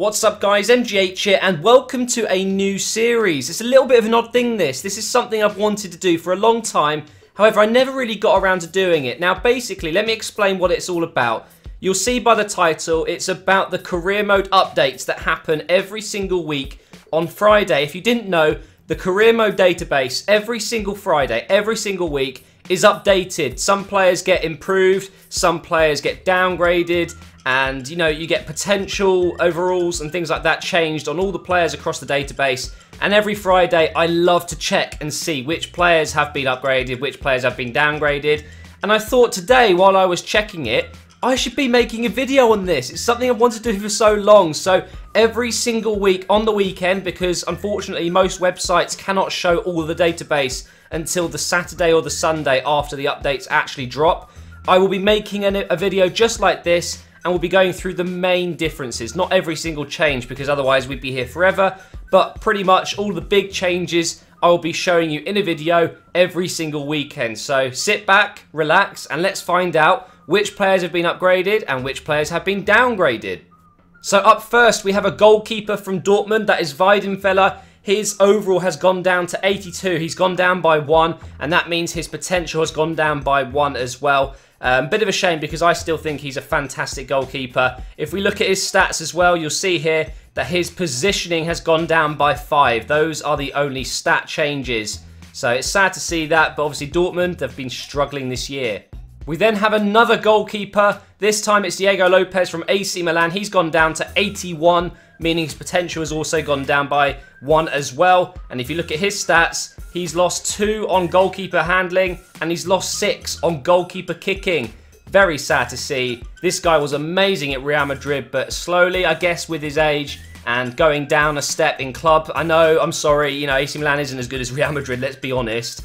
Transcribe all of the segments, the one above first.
What's up guys, MGH here and welcome to a new series. It's a little bit of an odd thing this is something I've wanted to do for a long time, however I never really got around to doing it. Now basically let me explain what it's all about. You'll see by the title it's about the career mode updates that happen every single week on Friday. If you didn't know, the career mode database every single Friday, every single week is updated. Some players get improved, some players get downgraded, and you know, you get potential overalls and things like that changed on all the players across the database. And every Friday I love to check and see which players have been upgraded, which players have been downgraded. And I thought today while I was checking it, I should be making a video on this. It's something I've wanted to do for so long. So every single week on the weekend, because unfortunately most websites cannot show all of the database until the Saturday or the Sunday after the updates actually drop, I will be making a video just like this, and we'll be going through the main differences. Not every single change, because otherwise we'd be here forever, but pretty much all the big changes I will be showing you in a video every single weekend. So sit back, relax, and let's find out which players have been upgraded and which players have been downgraded. So up first we have a goalkeeper from Dortmund, that is Weidenfeller. His overall has gone down to 82, he's gone down by 1, and that means his potential has gone down by 1 as well. Bit of a shame because I still think he's a fantastic goalkeeper. If we look at his stats as well, you'll see here that his positioning has gone down by 5. Those are the only stat changes. So it's sad to see that, but obviously Dortmund, they've been struggling this year. We then have another goalkeeper. This time it's Diego Lopez from AC Milan. He's gone down to 81, meaning his potential has also gone down by 1 as well. And if you look at his stats, he's lost 2 on goalkeeper handling and he's lost 6 on goalkeeper kicking. Very sad to see. This guy was amazing at Real Madrid, but slowly, I guess, with his age and going down a step in club. I know, I'm sorry, you know, AC Milan isn't as good as Real Madrid, let's be honest.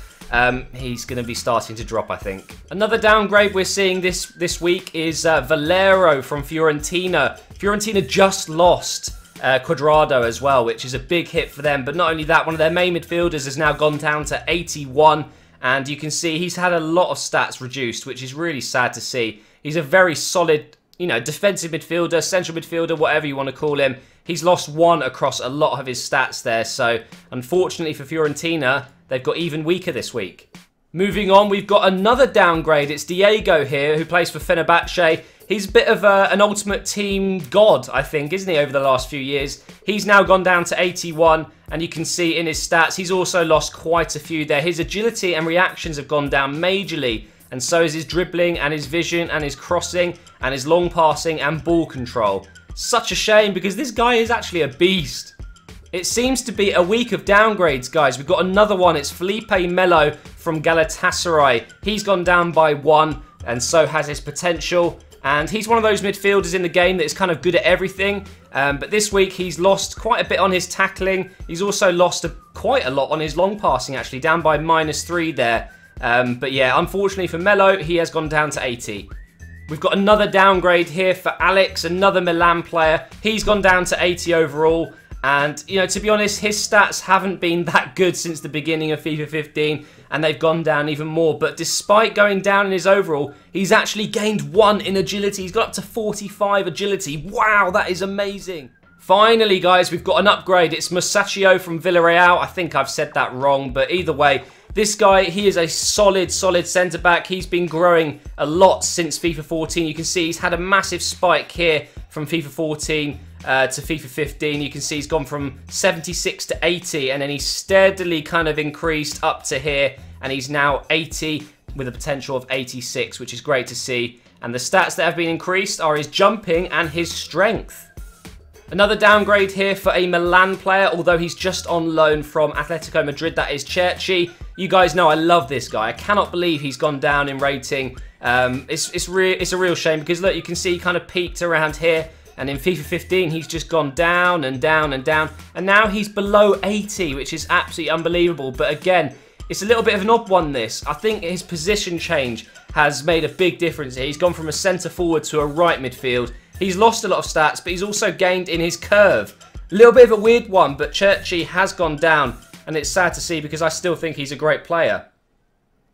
He's going to be starting to drop, I think. Another downgrade we're seeing this week is Valero from Fiorentina. Fiorentina just lost Quadrado as well, which is a big hit for them. But not only that, one of their main midfielders has now gone down to 81. And you can see he's had a lot of stats reduced, which is really sad to see. He's a very solid, you know, defensive midfielder, central midfielder, whatever you want to call him. He's lost 1 across a lot of his stats there. So unfortunately for Fiorentina, they've got even weaker this week. Moving on, we've got another downgrade. It's Diego here, who plays for Fenerbahce. He's a bit of an ultimate team god, I think, isn't he, over the last few years? He's now gone down to 81, and you can see in his stats, he's also lost quite a few there. His agility and reactions have gone down majorly, and so is his dribbling and his vision and his crossing and his long passing and ball control. Such a shame, because this guy is actually a beast. It seems to be a week of downgrades, guys. We've got another one. It's Felipe Melo from Galatasaray. He's gone down by 1, and so has his potential. And he's one of those midfielders in the game that is kind of good at everything. But this week, he's lost quite a bit on his tackling. He's also lost quite a lot on his long passing, actually, down by -3 there. But yeah, unfortunately for Melo, he has gone down to 80. We've got another downgrade here for Alex, another Milan player. He's gone down to 80 overall. And, you know, to be honest, his stats haven't been that good since the beginning of FIFA 15, and they've gone down even more. But despite going down in his overall, he's actually gained 1 in agility. He's got up to 45 agility. Wow, that is amazing. Finally, guys, we've got an upgrade. It's Masaccio from Villarreal. I think I've said that wrong, but either way, this guy, he is a solid centre-back. He's been growing a lot since FIFA 14. You can see he's had a massive spike here from FIFA 14. To FIFA 15, you can see he's gone from 76 to 80, and then he's steadily kind of increased up to here, and he's now 80 with a potential of 86, which is great to see. And the stats that have been increased are his jumping and his strength. Another downgrade here for a Milan player, although he's just on loan from Atletico Madrid, that is Cerci. You guys know I love this guy. I cannot believe he's gone down in rating. It's a real shame, because look, you can see he kind of peaked around here. And in FIFA 15, he's just gone down and down and down. And now he's below 80, which is absolutely unbelievable. But again, it's a little bit of an odd one, this. I think his position change has made a big difference here. He's gone from a centre-forward to a right midfield. He's lost a lot of stats, but he's also gained in his curve. A little bit of a weird one, but Cerci has gone down. And it's sad to see, because I still think he's a great player.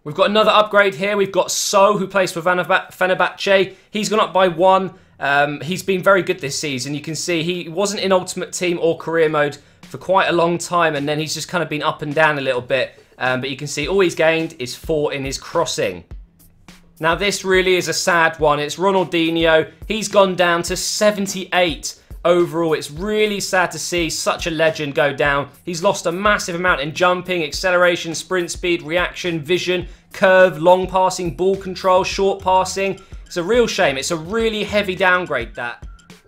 We've got another upgrade here. We've got So, who plays for Fenerbahce. He's gone up by 1. He's been very good this season. You can see he wasn't in Ultimate Team or Career Mode for quite a long time, and then he's just kind of been up and down a little bit. But you can see all he's gained is 4 in his crossing. Now, this really is a sad one. It's Ronaldinho. He's gone down to 78 overall. It's really sad to see such a legend go down. He's lost a massive amount in jumping, acceleration, sprint speed, reaction, vision, curve, long passing, ball control, short passing. It's a real shame. It's a really heavy downgrade, that.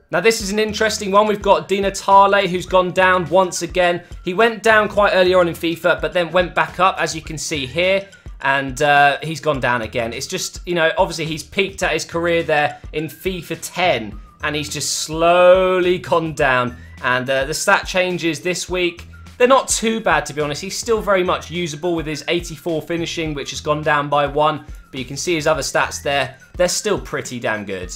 Now, this is an interesting one. We've got Di Natale, who's gone down once again. He went down quite early on in FIFA, but then went back up, as you can see here. And he's gone down again. It's just, you know, obviously he's peaked at his career there in FIFA 10. And he's just slowly gone down. And the stat changes this week, they're not too bad, to be honest. He's still very much usable with his 84 finishing, which has gone down by 1. But you can see his other stats there. They're still pretty damn good.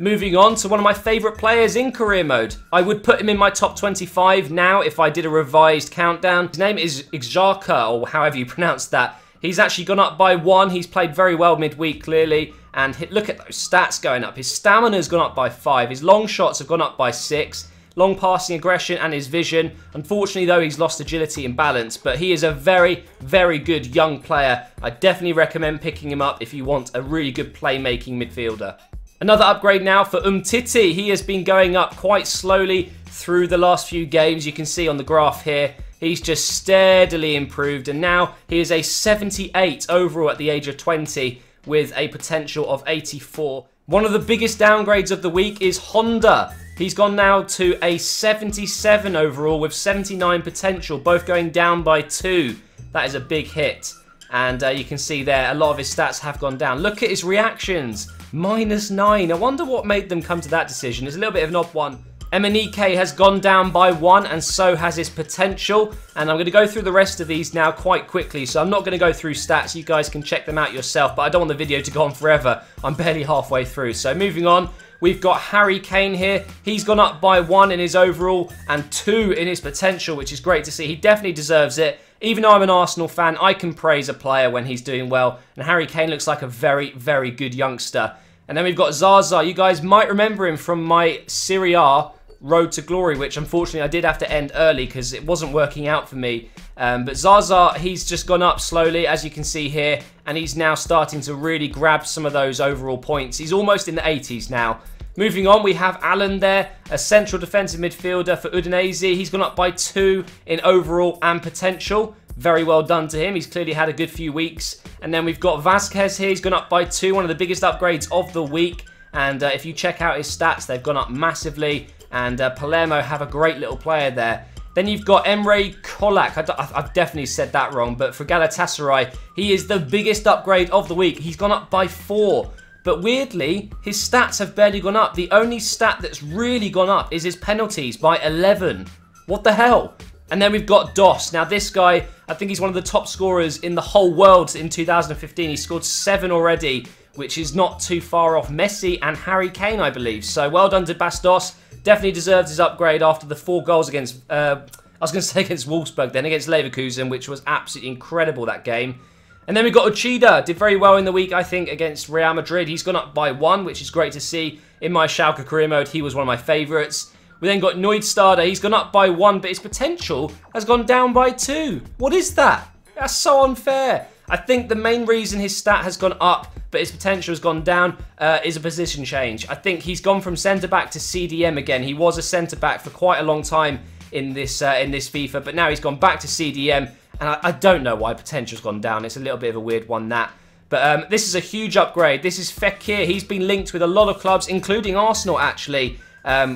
Moving on to one of my favourite players in career mode. I would put him in my top 25 now if I did a revised countdown. His name is Xhaka, or however you pronounce that. He's actually gone up by 1. He's played very well midweek, clearly. And look at those stats going up. His stamina's gone up by 5. His long shots have gone up by 6. Long passing aggression and his vision. Unfortunately, though, he's lost agility and balance. But he is a very, very good young player. I definitely recommend picking him up if you want a really good playmaking midfielder. Another upgrade now for Umtiti. He has been going up quite slowly through the last few games. You can see on the graph here. He's just steadily improved, and now he is a 78 overall at the age of 20 with a potential of 84. One of the biggest downgrades of the week is Honda. He's gone now to a 77 overall with 79 potential, both going down by 2. That is a big hit. And you can see there, a lot of his stats have gone down. Look at his reactions, -9. I wonder what made them come to that decision. It's a little bit of an odd one. Emenike has gone down by 1, and so has his potential. And I'm going to go through the rest of these now quite quickly, so I'm not going to go through stats. You guys can check them out yourself, but I don't want the video to go on forever. I'm barely halfway through. So moving on, we've got Harry Kane here. He's gone up by 1 in his overall and 2 in his potential, which is great to see. He definitely deserves it. Even though I'm an Arsenal fan, I can praise a player when he's doing well. And Harry Kane looks like a very, very good youngster. And then we've got Zaza. You guys might remember him from my Serie A Road to Glory, which unfortunately I did have to end early because it wasn't working out for me. But Zaza, he's just gone up slowly, as you can see here. And he's now starting to really grab some of those overall points. He's almost in the 80s now. Moving on, we have Allen there, a central defensive midfielder for Udinese. He's gone up by 2 in overall and potential. Very well done to him. He's clearly had a good few weeks. And then we've got Vasquez here. He's gone up by 2, one of the biggest upgrades of the week. And if you check out his stats, they've gone up massively. And Palermo have a great little player there. Then you've got Emre Kolak. I've definitely said that wrong, but for Galatasaray, he is the biggest upgrade of the week. He's gone up by 4. But weirdly, his stats have barely gone up. The only stat that's really gone up is his penalties by 11. What the hell? And then we've got Dos. Now this guy, I think he's one of the top scorers in the whole world in 2015. He scored 7 already, which is not too far off Messi and Harry Kane, I believe. So well done to Bastos. Definitely deserves his upgrade after the 4 goals against, against Wolfsburg, then against Leverkusen, which was absolutely incredible, that game. And then we've got Uchida, did very well in the week, I think, against Real Madrid. He's gone up by 1, which is great to see. In my Schalke career mode, he was one of my favourites. We then got Neustädter. He's gone up by 1, but his potential has gone down by 2. What is that? That's so unfair. I think the main reason his stat has gone up, but his potential has gone down, is a position change. I think he's gone from centre-back to CDM again. He was a centre-back for quite a long time in this FIFA, but now he's gone back to CDM. And I don't know why potential's gone down. It's a little bit of a weird one, that. But this is a huge upgrade. This is Fekir. He's been linked with a lot of clubs, including Arsenal, actually.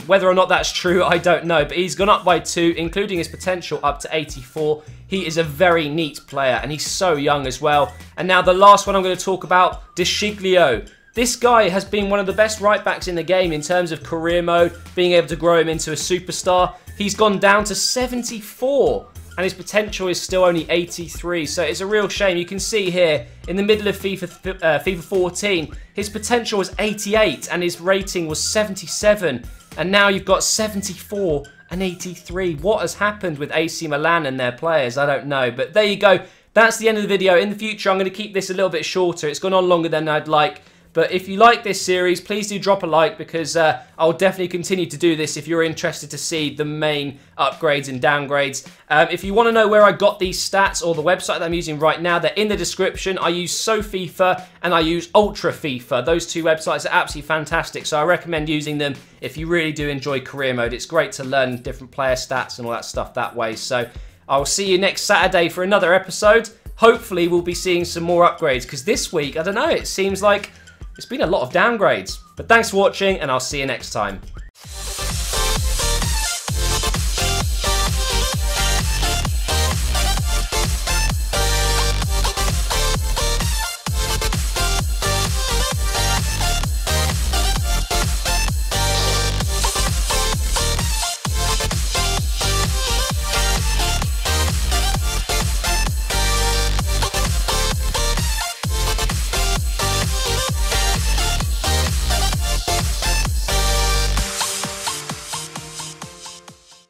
Whether or not that's true, I don't know. But he's gone up by 2, including his potential up to 84. He is a very neat player, and he's so young as well. And now the last one I'm going to talk about, Deschiglio. This guy has been one of the best right-backs in the game in terms of career mode, being able to grow him into a superstar. He's gone down to 74. And his potential is still only 83, so it's a real shame. You can see here, in the middle of FIFA 14, his potential was 88, and his rating was 77. And now you've got 74 and 83. What has happened with AC Milan and their players? I don't know, but there you go. That's the end of the video. In the future, I'm going to keep this a little bit shorter. It's gone on longer than I'd like. But if you like this series, please do drop a like, because I'll definitely continue to do this if you're interested to see the main upgrades and downgrades. If you want to know where I got these stats or the website that I'm using right now, they're in the description. I use SoFIFA and I use Ultra FIFA. Those two websites are absolutely fantastic, so I recommend using them if you really do enjoy career mode. It's great to learn different player stats and all that stuff that way. So I'll see you next Saturday for another episode. Hopefully we'll be seeing some more upgrades, because this week, I don't know, it seems like it's been a lot of downgrades. But thanks for watching, and I'll see you next time.